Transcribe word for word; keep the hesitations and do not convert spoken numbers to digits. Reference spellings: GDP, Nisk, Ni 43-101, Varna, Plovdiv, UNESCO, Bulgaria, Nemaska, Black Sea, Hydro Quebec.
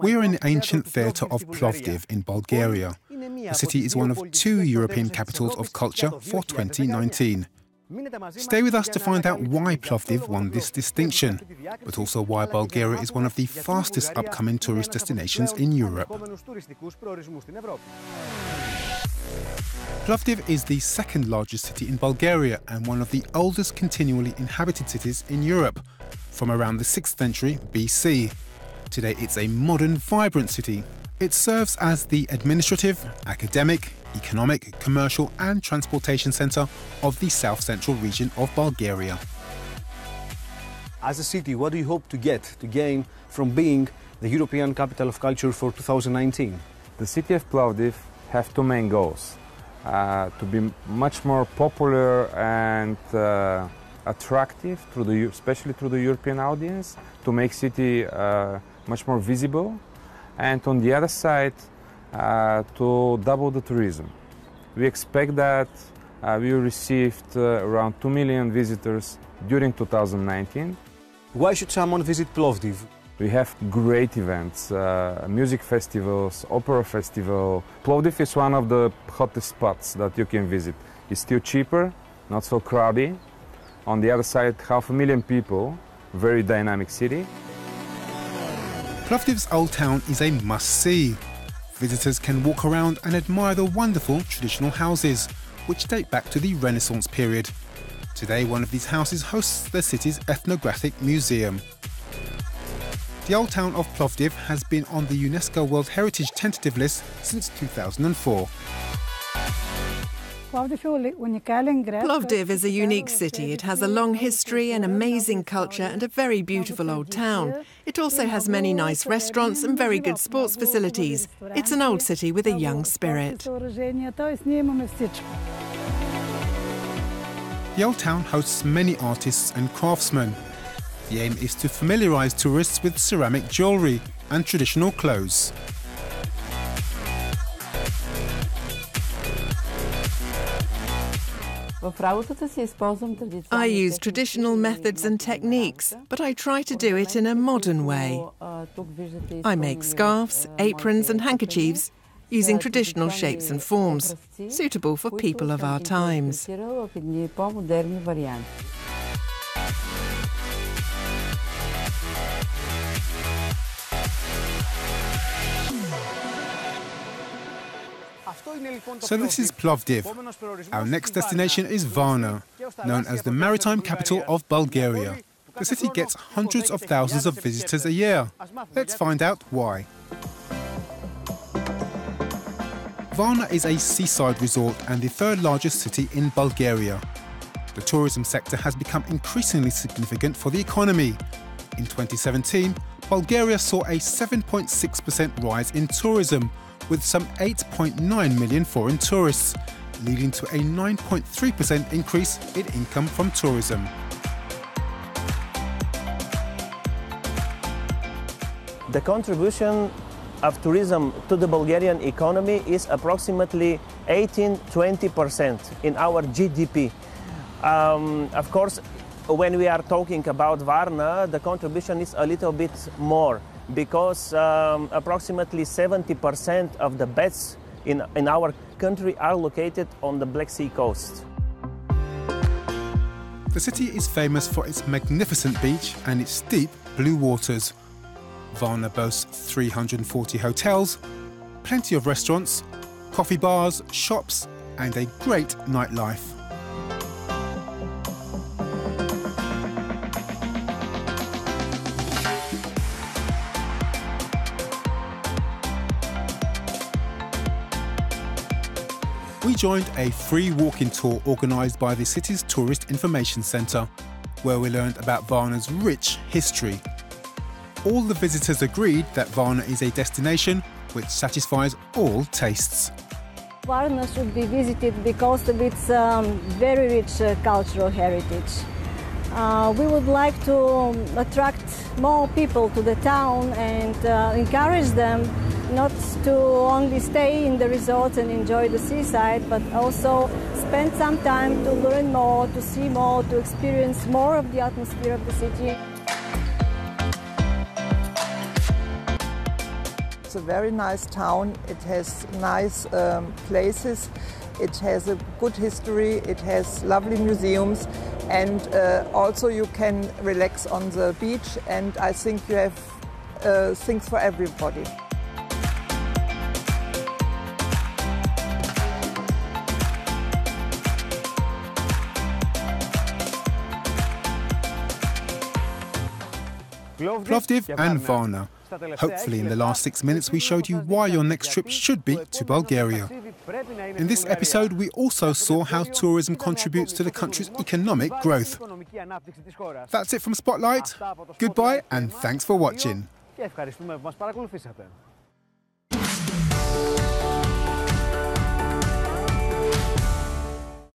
We are in the ancient theatre of Plovdiv in Bulgaria. The city is one of two European capitals of culture for twenty nineteen. Stay with us to find out why Plovdiv won this distinction, but also why Bulgaria is one of the fastest upcoming tourist destinations in Europe. Plovdiv is the second largest city in Bulgaria and one of the oldest continually inhabited cities in Europe, from around the sixth century B C. Today it's a modern, vibrant city. It serves as the administrative, academic, economic, commercial and transportation centre of the south-central region of Bulgaria. As a city, what do you hope to get, to gain from being the European Capital of Culture for two thousand nineteen? The city of Plovdiv have two main goals. Uh, to be much more popular and uh, attractive, through the, especially through the European audience, to make city uh, much more visible. And on the other side, Uh, to double the tourism. We expect that uh, we received uh, around two million visitors during two thousand nineteen. Why should someone visit Plovdiv? We have great events, uh, music festivals, opera festival. Plovdiv is one of the hottest spots that you can visit. It's still cheaper, not so crowded. On the other side, half a million people, very dynamic city. Plovdiv's old town is a must-see. Visitors can walk around and admire the wonderful traditional houses, which date back to the Renaissance period. Today, one of these houses hosts the city's ethnographic museum. The old town of Plovdiv has been on the UNESCO World Heritage Tentative List since two thousand four. Plovdiv is a unique city. It has a long history, an amazing culture and a very beautiful old town. It also has many nice restaurants and very good sports facilities. It's an old city with a young spirit. The old town hosts many artists and craftsmen. The aim is to familiarise tourists with ceramic jewellery and traditional clothes. I use traditional methods and techniques, but I try to do it in a modern way. I make scarves, aprons and handkerchiefs using traditional shapes and forms, suitable for people of our times. So this is Plovdiv. Our next destination is Varna, known as the maritime capital of Bulgaria. The city gets hundreds of thousands of visitors a year. Let's find out why. Varna is a seaside resort and the third largest city in Bulgaria. The tourism sector has become increasingly significant for the economy. In twenty seventeen, Bulgaria saw a seven point six percent rise in tourism, with some eight point nine million foreign tourists, leading to a nine point three percent increase in income from tourism. The contribution of tourism to the Bulgarian economy is approximately eighteen to twenty percent in our G D P. Um, of course, when we are talking about Varna, the contribution is a little bit more, because um, approximately seventy percent of the beds in, in our country are located on the Black Sea coast. The city is famous for its magnificent beach and its deep blue waters. Varna boasts three hundred forty hotels, plenty of restaurants, coffee bars, shops, and a great nightlife. We joined a free walking tour organised by the city's Tourist Information Centre, where we learned about Varna's rich history. All the visitors agreed that Varna is a destination which satisfies all tastes. Varna should be visited because of its um, very rich uh, cultural heritage. Uh, we would like to attract more people to the town and uh, encourage them not to only stay in the resort and enjoy the seaside, but also spend some time to learn more, to see more, to experience more of the atmosphere of the city. a very nice town. It has nice um, places. It has a good history. It has lovely museums. And uh, also you can relax on the beach. And I think you have uh, things for everybody. Plovdiv and Varna. Hopefully in the last six minutes we showed you why your next trip should be to Bulgaria. In this episode we also saw how tourism contributes to the country's economic growth. That's it from Spotlight. Goodbye and thanks for watching.